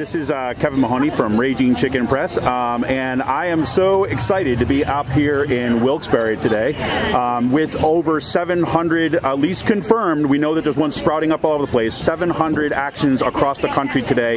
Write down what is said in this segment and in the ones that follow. this is Kevin Mahoney from Raging Chicken Press, and I am so excited to be up here in Wilkes-Barre today with over 700, at least confirmed, we know that there's one sprouting up all over the place, 700 actions across the country today.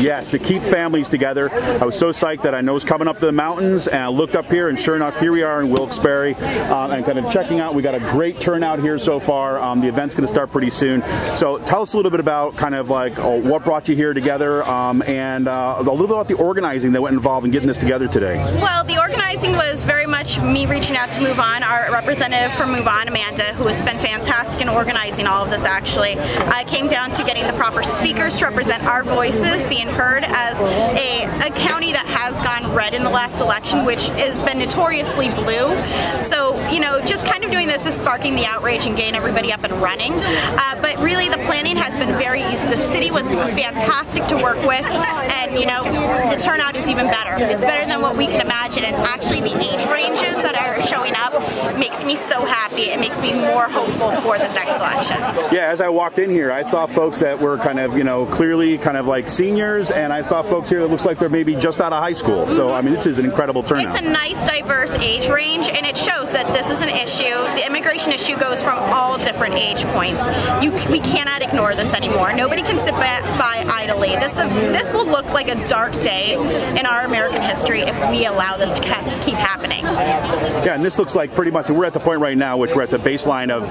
Yes, to keep families together. I was so psyched that I know it's coming up to the mountains, and I looked up here, and sure enough, here we are in Wilkes-Barre, and kind of checking out. We got a great turnout here so far. The event's going to start pretty soon. So tell us a little bit about kind of like what brought you here together, and a little bit about the organizing that went involved in getting this together today. Well, the organizing was very much me reaching out to Move On, our representative from Move On, Amanda, who has been fantastic in organizing all of this actually. It came down to getting the proper speakers to represent our voices, being heard as a county that has gone red in the last election, which has been notoriously blue. So, you know, just kind of doing this is sparking the outrage and getting everybody up and running. But really the planning has been very easy. The city was fantastic to work with, and you know, the turnout is even better. It's better than what we can imagine, and actually the age ranges that are showing up makes me so happy. It makes me more hopeful for the next election. Yeah, as I walked in here, I saw folks that were kind of, you know, clearly kind of like seniors, and I saw folks here that looks like they're maybe just out of high school. So, I mean, this is an incredible turnout. It's a nice, diverse age range, and it shows that this is an issue. The immigration issue goes from all different age points. We cannot ignore this anymore. Nobody can sit back by idly. This will look like a dark day in our American history if we allow this to keep happening. Yeah, and this looks like pretty much, we're at the point right now which we're at the baseline of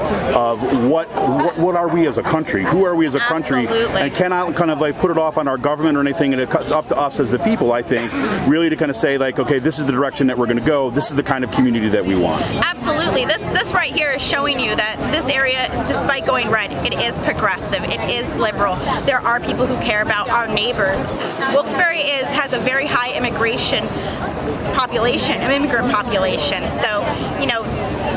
what are we as a country? Who are we as a country? Absolutely. And cannot kind of like put it off on our government or anything, and it's up to us as the people, I think, really to kind of say like, okay, this is the direction that we're going to go. This is the kind of community that we want. Absolutely. This right here is showing you that this area, despite going red, it is progressive. It is liberal. There are people who care about our neighbors. Wilkes-Barre has a very high immigrant population. So, you know,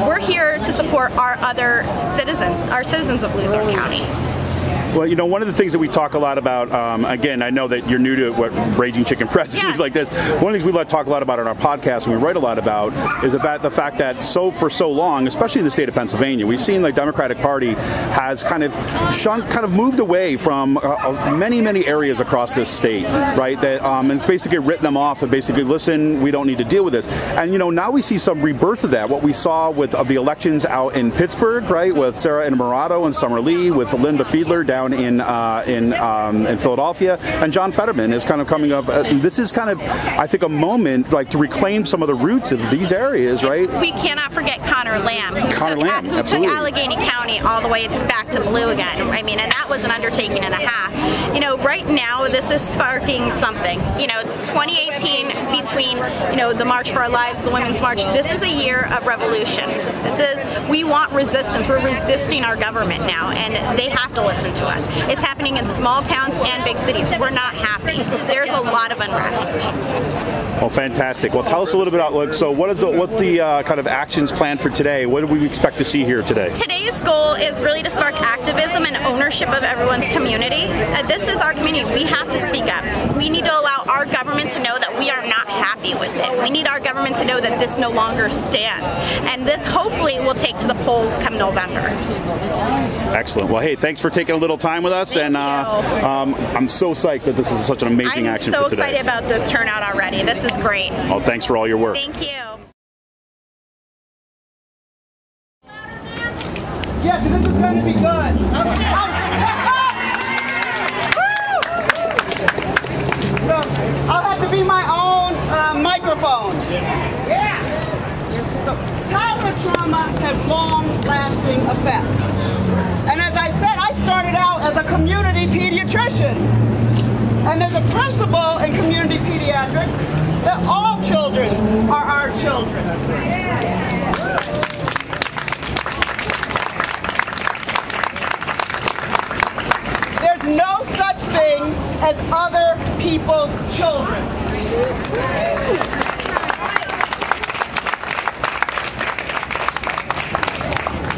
we're here to support our other citizens, of Luzerne County. Well, you know, one of the things that we talk a lot about, again, I know that you're new to what Raging Chicken Press and things like this. One of the things we talk a lot about on our podcast and we write a lot about is about the fact that for so long, especially in the state of Pennsylvania, we've seen the Democratic Party has kind of moved away from many areas across this state, right? That and it's basically written them off and basically, listen, we don't need to deal with this. And you know, now we see some rebirth of that. What we saw with the elections out in Pittsburgh, right, with Sarah and Murado and Summer Lee, with Linda Fiedler down in Philadelphia, and John Fetterman is kind of coming up. This is kind of, I think, a moment like to reclaim some of the roots of these areas, right? We cannot forget Connor Lamb, who took Allegheny County all the way back to blue again. I mean, and that was an undertaking and a half. You know, right now this is sparking something. You know, 2018 between, you know, the March for Our Lives, the Women's March. This is a year of revolution. This is, we want resistance. We're resisting our government now, and they have to listen to us. It's happening in small towns and big cities. We're not happy. There's a lot of unrest. Well, fantastic. Well, tell us a little bit about, like, so what's the kind of actions plan for today? What do we expect to see here today? Today's goal is really to spark activism and ownership of everyone's community. This is our community. We have to speak up. We need to allow our government to know that we are not happy with it. We need our government to know that this no longer stands. And this hopefully will take to the polls come November. Excellent. Well, hey, thanks for taking a little time with us. Thank you. I'm so psyched that this is such an amazing action for today. I'm so excited about this turnout already. This is great. Well, thanks for all your work. Thank you. Yeah, this is going to be good. So I'll have to be my own microphone. Yeah. So childhood trauma has long-lasting effects. And as I said, I started out as a community pediatrician. And there's a principle in community pediatrics that all children are our children. There's no such thing as other people's children.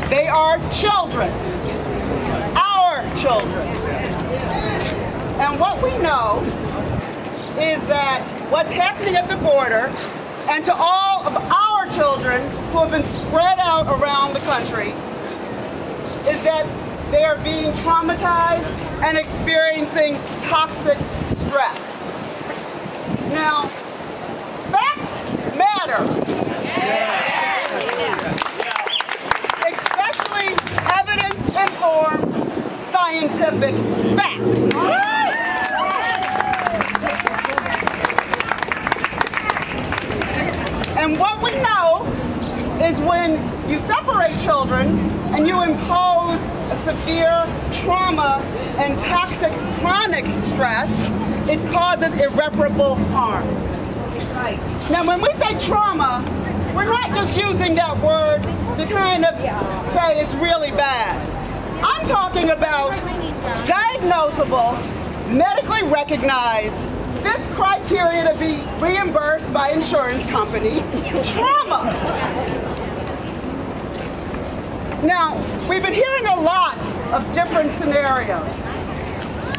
They are children. Our children. And what we know is that what's happening at the border, and to all of our children who have been spread out around the country, is that They are being traumatized and experiencing toxic stress. Now, facts matter. Yes. Especially evidence-informed scientific facts. And what we know is when you separate children and you impose a severe trauma and toxic chronic stress, it causes irreparable harm. Right. Now when we say trauma, we're not just using that word to kind of say it's really bad. I'm talking about diagnosable, medically recognized, fits criteria to be reimbursed by insurance company, trauma. Now, we've been hearing a lot of different scenarios.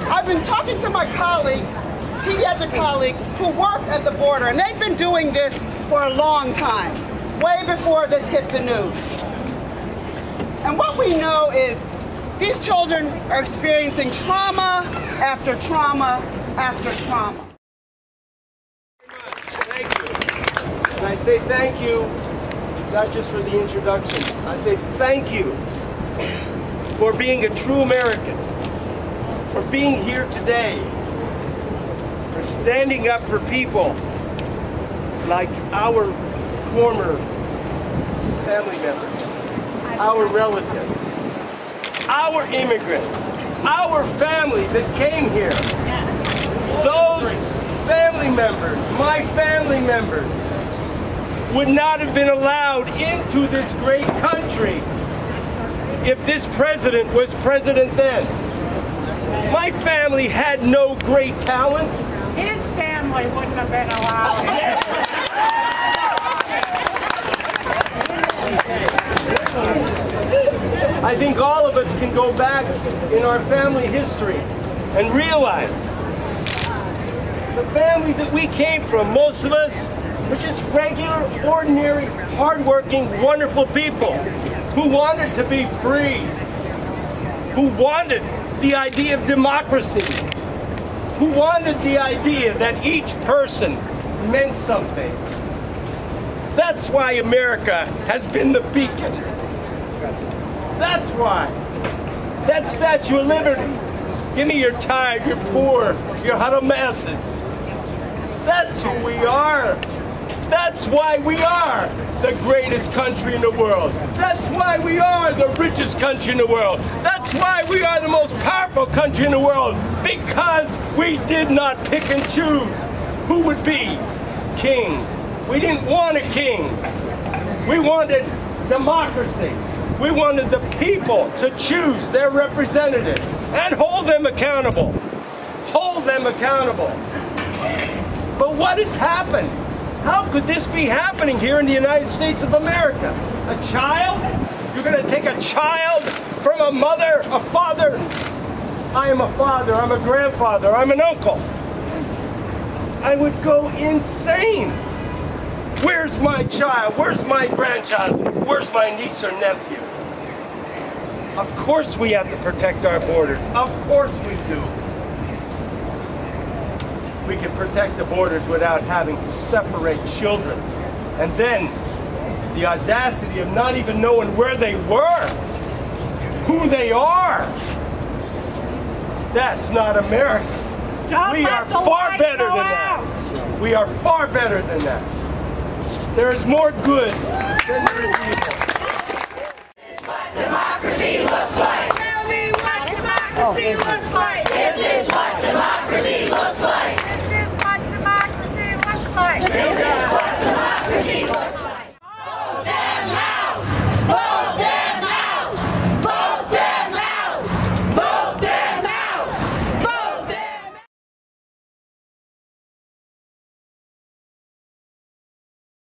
I've been talking to my colleagues, pediatric colleagues, who work at the border, and they've been doing this for a long time, way before this hit the news. And what we know is these children are experiencing trauma after trauma after trauma. And I say thank you, not just for the introduction, I say thank you for being a true American, for being here today, for standing up for people like our former family members, our relatives, our immigrants, our family that came here. Those family members, my family members, would not have been allowed into this great country if this president was president then. My family had no great talent. His family wouldn't have been allowed. I think all of us can go back in our family history and realize the family that we came from, most of us, were just regular, ordinary, hardworking, wonderful people who wanted to be free, who wanted the idea of democracy, who wanted the idea that each person meant something. That's why America has been the beacon. That's why. That Statue of Liberty. Give me your tired, your poor, your huddled masses. That's who we are. That's why we are the greatest country in the world. That's why we are the richest country in the world. That's why we are the most powerful country in the world, because we did not pick and choose who would be king. We didn't want a king. We wanted democracy. We wanted the people to choose their representative and hold them accountable. Hold them accountable. But what has happened? How could this be happening here in the United States of America? A child? You're going to take a child from a mother, a father? I am a father, I'm a grandfather, I'm an uncle. I would go insane. Where's my child? Where's my grandchild? Where's my niece or nephew? Of course we have to protect our borders. Of course we do. We can protect the borders without having to separate children. And then the audacity of not even knowing where they were, who they are. That's not America. We are far better than that. We are far better than that. There is more good than there is evil.